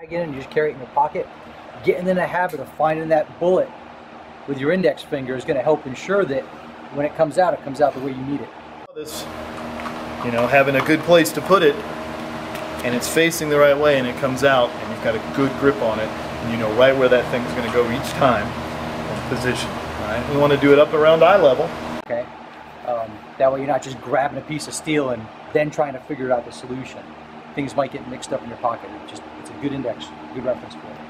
bag in and you just carry it in your pocket. Getting in the habit of finding that bullet with your index finger is going to help ensure that when it comes out the way you need it. This, you know, having a good place to put it, and it's facing the right way and it comes out and you've got a good grip on it and you know right where that thing's going to go each time in position. All right? We want to do it up around eye level. Okay. That way you're not just grabbing a piece of steel and then trying to figure out the solution. Things might get mixed up in your pocket. It's a good index, good reference point.